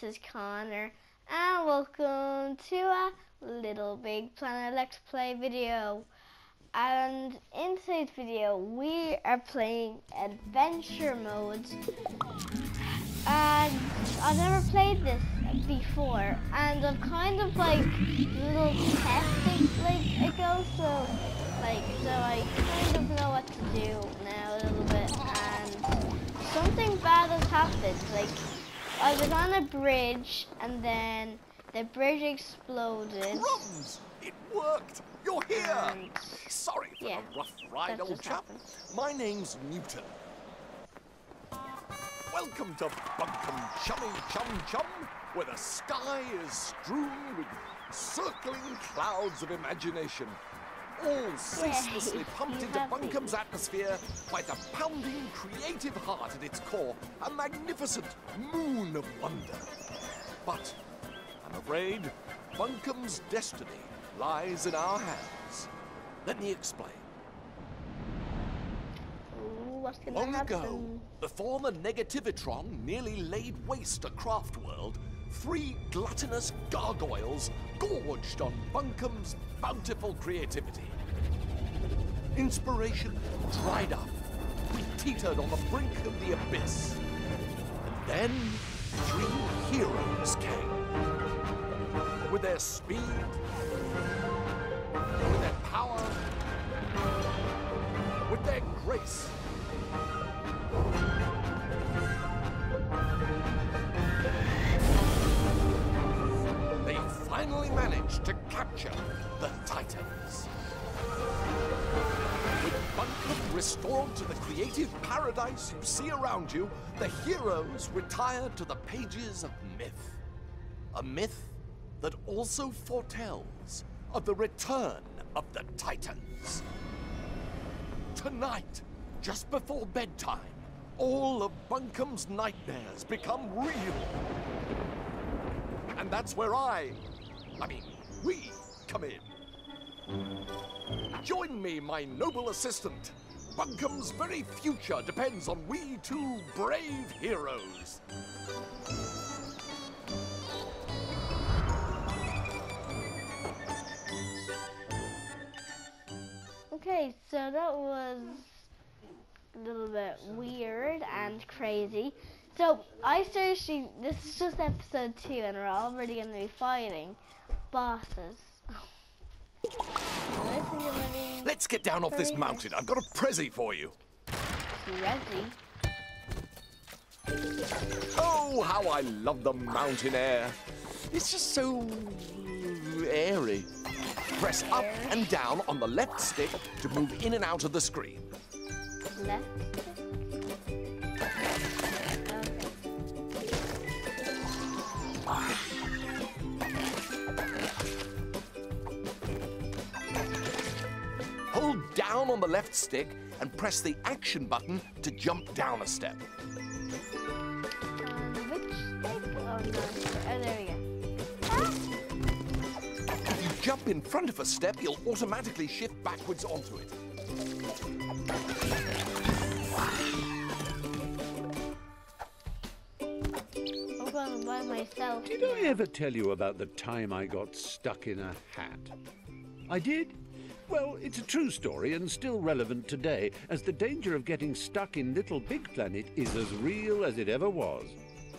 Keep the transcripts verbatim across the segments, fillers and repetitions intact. this is Connor, and welcome to a Little Big Planet Let's Play video. And in today's video, we are playing adventure modes. And I've never played this before, and I'm kind of like little testing like ago, so like so I kind of know what to do now a little bit. And something bad has happened. Like I was on a bridge, and then the bridge exploded. Rums! It worked. You're here. And sorry for yeah, the rough ride, old chap. Happened. My name's Newton. Welcome to Bunkum, chummy chum chum, where the sky is strewn with circling clouds of imagination, all ceaselessly yeah, pumped into Bunkum's atmosphere by the pounding creative heart at its core, a magnificent moon of wonder. But I'm afraid Bunkum's destiny lies in our hands. Let me explain. Long ago, the former Negativitron nearly laid waste a craft world, three gluttonous gargoyles gorged on Bunkum's bountiful creativity. Inspiration dried up. We teetered on the brink of the abyss. And then, three heroes came. With their speed, with their power, with their grace, they finally managed to capture the Titans. With Bunkum restored to the creative paradise you see around you, the heroes retired to the pages of myth. A myth that also foretells of the return of the Titans. Tonight, just before bedtime, all of Bunkum's nightmares become real. And that's where I, I mean, we come in. Join me, my noble assistant. Bunkum's very future depends on we two brave heroes. Okay, so that was a little bit weird and crazy. So I seriously, this is just episode two, and we're already going to be fighting bosses. Let's get down off this mountain. I've got a prezi for you. Prezi? Oh, how I love the mountain air. It's just so airy. Press up and down on the left stick to move in and out of the screen. Left stick? Okay. Hold down on the left stick and press the action button to jump down a step. Um, which stick? Oh, no. Oh, there we go. Jump in front of a step, you'll automatically shift backwards onto it. I'm going by myself. Did I ever tell you about the time I got stuck in a hat? I did? Well, it's a true story and still relevant today, as the danger of getting stuck in Little Big Planet is as real as it ever was.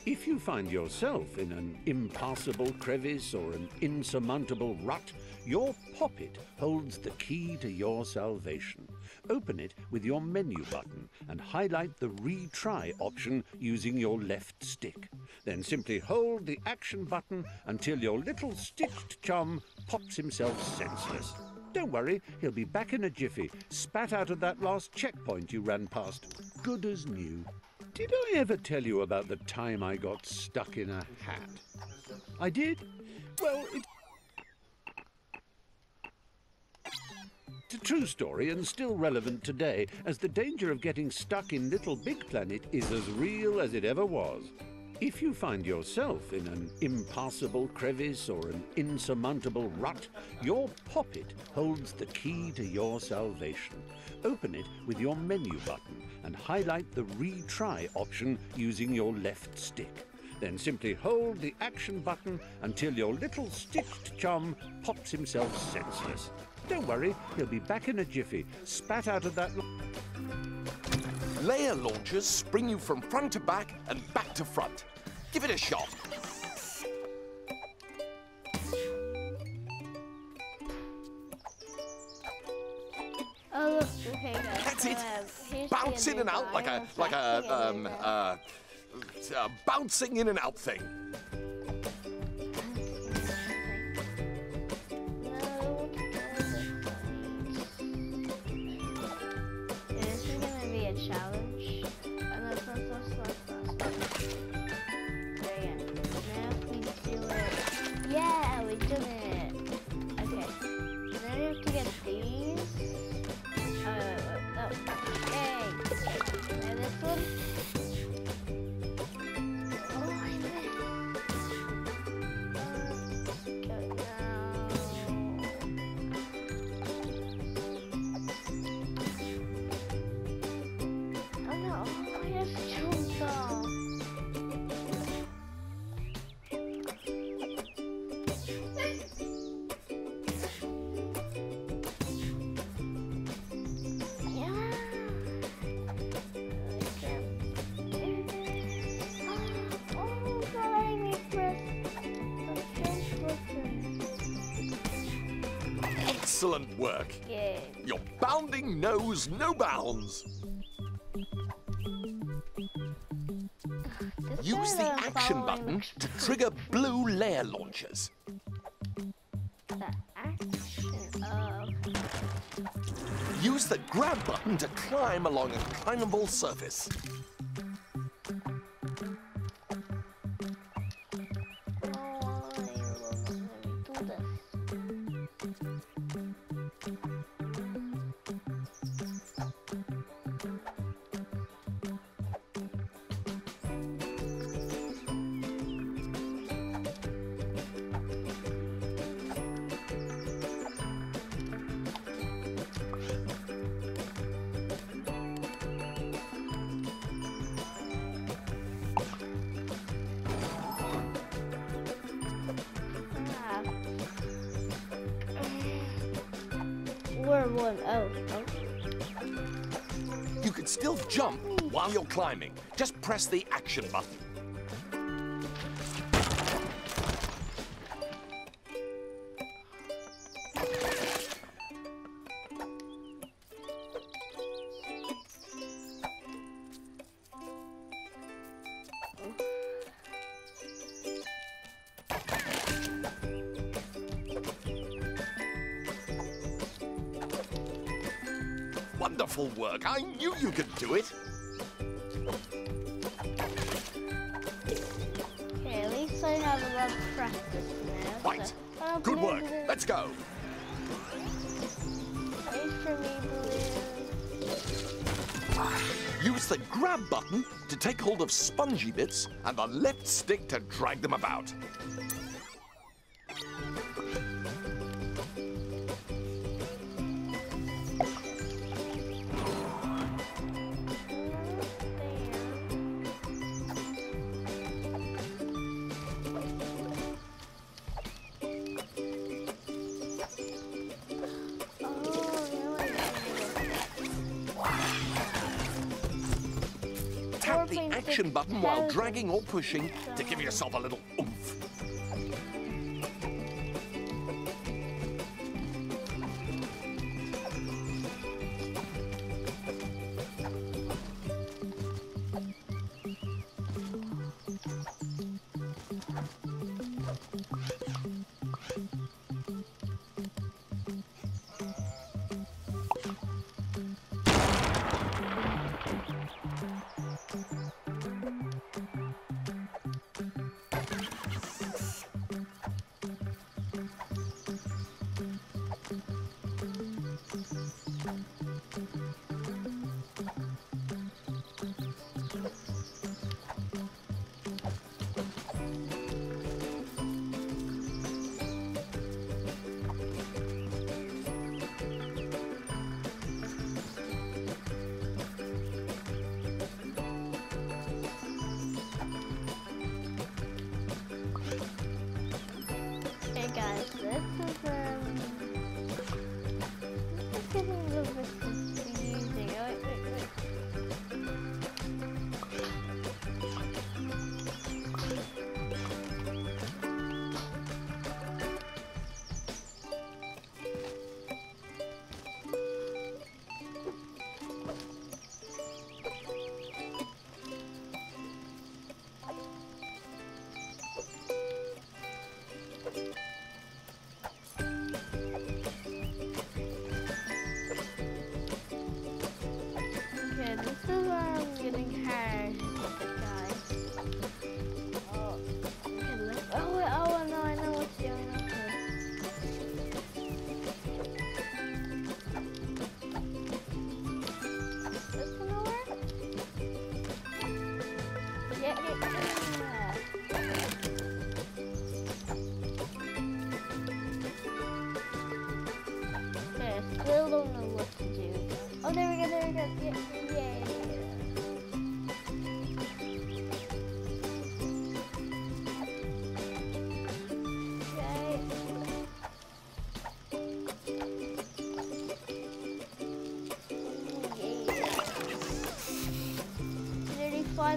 If you find yourself in an impassable crevice or an insurmountable rut, your poppet holds the key to your salvation. Open it with your menu button and highlight the retry option using your left stick. Then simply hold the action button until your little stitched chum pops himself senseless. Don't worry, he'll be back in a jiffy, spat out of that last checkpoint you ran past, good as new. Did I ever tell you about the time I got stuck in a hat? I did? Well, it... it's a true story and still relevant today, as the danger of getting stuck in Little Big Planet is as real as it ever was. If you find yourself in an impassable crevice or an insurmountable rut, your poppet holds the key to your salvation. Open it with your menu button and highlight the retry option using your left stick. Then simply hold the action button until your little stitched chum pops himself senseless. Don't worry, he'll be back in a jiffy, spat out of that... Layer launchers spring you from front to back and back to front. Give it a shot. Oh, look, okay, guys. That's it. Uh, Bounce in and out like a, like a, um, uh, uh, bouncing in and out thing. Excellent work. Yeah. Your bounding knows no bounds. Use the action button to trigger blue layer launchers. The action of... Use the grab button to climb along a climbable surface. Oh, oh. You can still jump while you're climbing. Just press the action button. Wonderful work. I knew you could do it. Okay, at least I have a lot of practice now. Right. So. Oh, good blue, work. Blue. Let's go. Wait for me, Blue. Use the grab button to take hold of spongy bits and the left stick to drag them about. Tap the action button while dragging or pushing to give yourself a little oomph.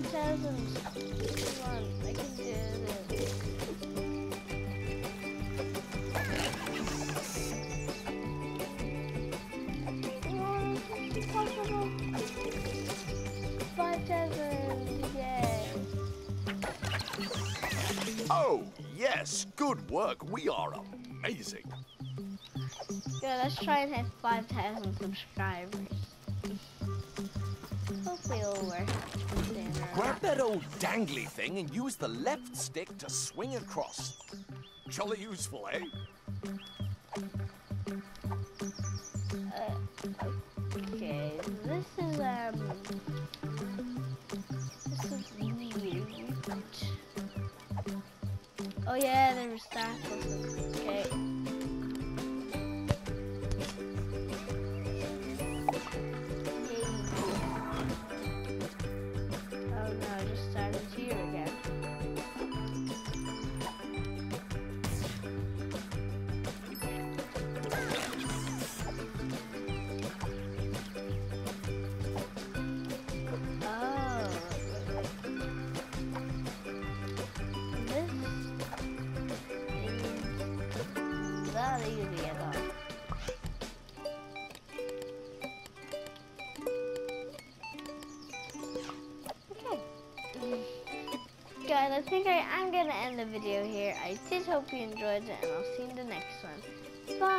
five thousand. Come on, I can do this. Oh, this is possible. five thousand, yay. Oh, yes, good work. We are amazing. Yeah, let's try and have five thousand subscribers. Hopefully it'll work. Grab that old dangly thing and use the left stick to swing across. Jolly useful, eh? Uh, okay, this is, um... this is weird. Oh yeah, there's that. Okay. Guys, I think I am going to end the video here. I did hope you enjoyed it, and I'll see you in the next one. Bye!